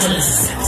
Yes.